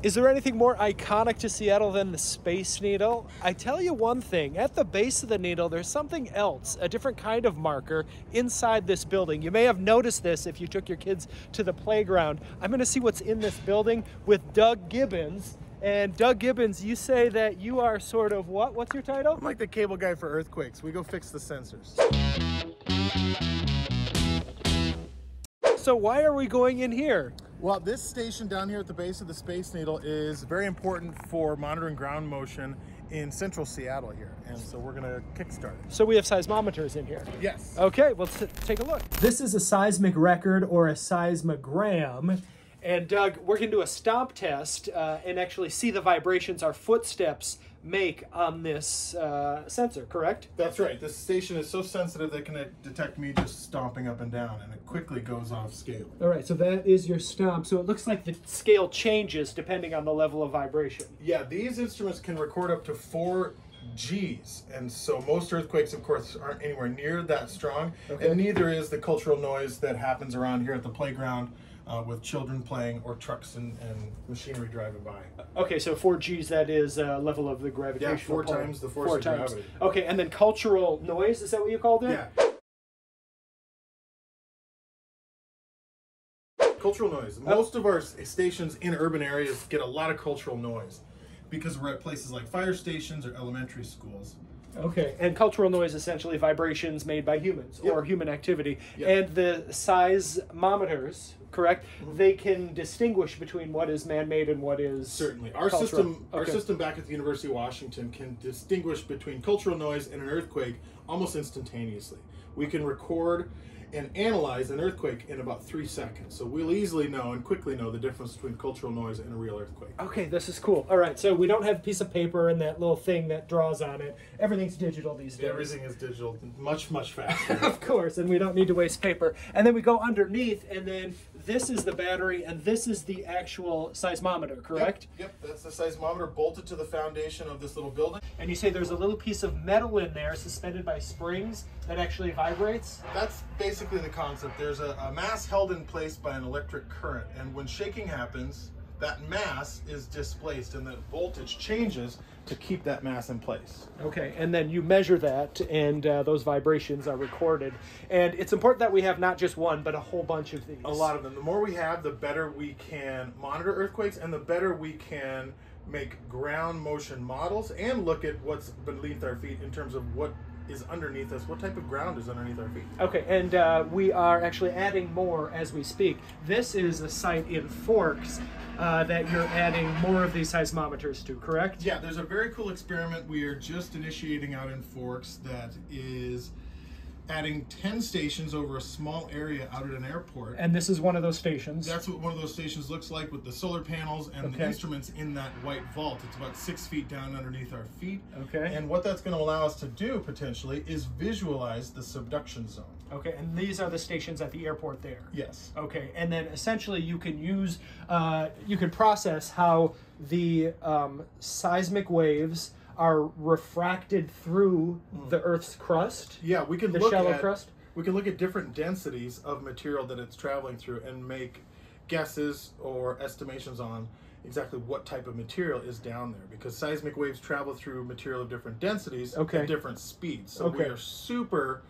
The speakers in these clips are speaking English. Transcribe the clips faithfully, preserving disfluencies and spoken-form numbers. Is there anything more iconic to Seattle than the Space Needle? I tell you one thing, at the base of the needle, there's something else, a different kind of marker inside this building. You may have noticed this if you took your kids to the playground. I'm gonna see what's in this building with Doug Gibbons. And Doug Gibbons, you say that you are sort of what? What's your title? I'm like the cable guy for earthquakes. We go fix the sensors. So why are we going in here? Well, this station down here at the base of the Space Needle is very important for monitoring ground motion in central Seattle here, and so we're gonna kickstart it. So we have seismometers in here? Yes. Okay, well, take a look. This is a seismic record or a seismogram, and Doug, we're gonna do a stomp test uh, and actually see the vibrations our footsteps make on this uh, sensor, correct? That's right. This station is so sensitive that it can detect me just stomping up and down, and it quickly goes off scale. All right, so that is your stomp. So it looks like the scale changes depending on the level of vibration. Yeah, these instruments can record up to four G's, and so most earthquakes, of course, aren't anywhere near that strong, okay. And neither is the cultural noise that happens around here at the playground Uh, with children playing or trucks and, and machinery driving by. Okay, so four G's, that is a uh, level of the gravitational yeah, four pull. times the force four of times. gravity. Okay, and then cultural noise, is that what you called it? Yeah. Cultural noise. Most oh. of our stations in urban areas get a lot of cultural noise because we're at places like fire stations or elementary schools. Okay, and cultural noise, essentially vibrations made by humans yep. or human activity. Yep. And the seismometers, correct? Mm-hmm. They can distinguish between what is man-made and what is certainly our cultural. system. Our okay. system back at the University of Washington can distinguish between cultural noise and an earthquake almost instantaneously. We can record and analyze an earthquake in about three seconds. So we'll easily know and quickly know the difference between cultural noise and a real earthquake. Okay, this is cool. All right, so we don't have a piece of paper and that little thing that draws on it. Everything's digital these days. Everything is digital, much, much faster. Of course, and we don't need to waste paper. And then we go underneath, and then this is the battery, and this is the actual seismometer, correct? Yep, yep. That's the seismometer bolted to the foundation of this little building. And you say there's a little piece of metal in there suspended by springs that actually vibrates? That's basically Basically the concept. There's a, a mass held in place by an electric current, and when shaking happens, that mass is displaced and the voltage changes to keep that mass in place. Okay, and then you measure that, and uh, those vibrations are recorded. And it's important that we have not just one, but a whole bunch of these. A lot of them. The more we have, the better we can monitor earthquakes, and the better we can make ground motion models and look at what's beneath our feet in terms of what is underneath us, what type of ground is underneath our feet. Okay, and uh, we are actually adding more as we speak. This is a site in Forks uh, that you're adding more of these seismometers to, correct? Yeah, there's a very cool experiment we are just initiating out in Forks that is adding ten stations over a small area out at an airport. And this is one of those stations? That's what one of those stations looks like, with the solar panels and okay. the instruments in that white vault. It's about six feet down underneath our feet. Okay. And what that's going to allow us to do, potentially, is visualize the subduction zone. Okay, and these are the stations at the airport there? Yes. Okay, and then essentially you can use, uh, you can process how the um, seismic waves are refracted through mm. the Earth's crust. Yeah, we can the look shallow at crust. We can look at different densities of material that it's traveling through and make guesses or estimations on exactly what type of material is down there, because seismic waves travel through material of different densities okay. and different speeds. So okay. we are super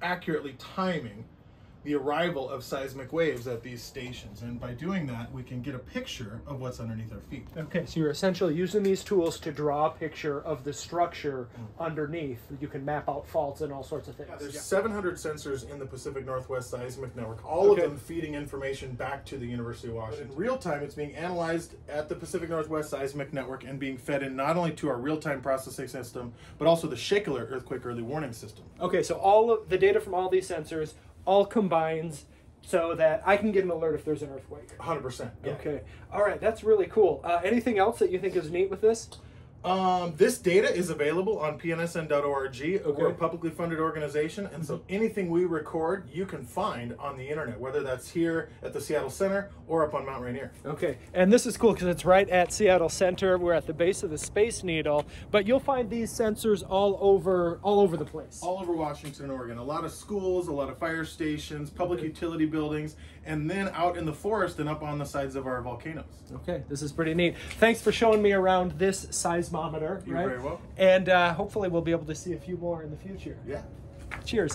accurately timing the arrival of seismic waves at these stations. And by doing that, we can get a picture of what's underneath our feet. Okay, so you're essentially using these tools to draw a picture of the structure mm-hmm. underneath. You can map out faults and all sorts of things. Yeah, there's yeah. seven hundred sensors in the Pacific Northwest Seismic Network, all okay. of them feeding information back to the University of Washington. But in real time, it's being analyzed at the Pacific Northwest Seismic Network and being fed in not only to our real-time processing system, but also the Shake Alert Earthquake Early Warning System. Okay, so all of the data from all these sensors all combines so that I can get an alert if there's an earthquake. one hundred percent. Yeah. Okay. All right. That's really cool. Uh, anything else that you think is neat with this? Um, this data is available on p n s n dot org. Okay. We're a publicly funded organization, and so anything we record, you can find on the internet, whether that's here at the Seattle Center or up on Mount Rainier. Okay, and this is cool because it's right at Seattle Center. We're at the base of the Space Needle, but you'll find these sensors all over, all over the place. All over Washington and Oregon. A lot of schools, a lot of fire stations, public utility buildings, and then out in the forest and up on the sides of our volcanoes. Okay, this is pretty neat. Thanks for showing me around this seismic. You're right? Very welcome. And uh, hopefully we'll be able to see a few more in the future. Yeah. Cheers.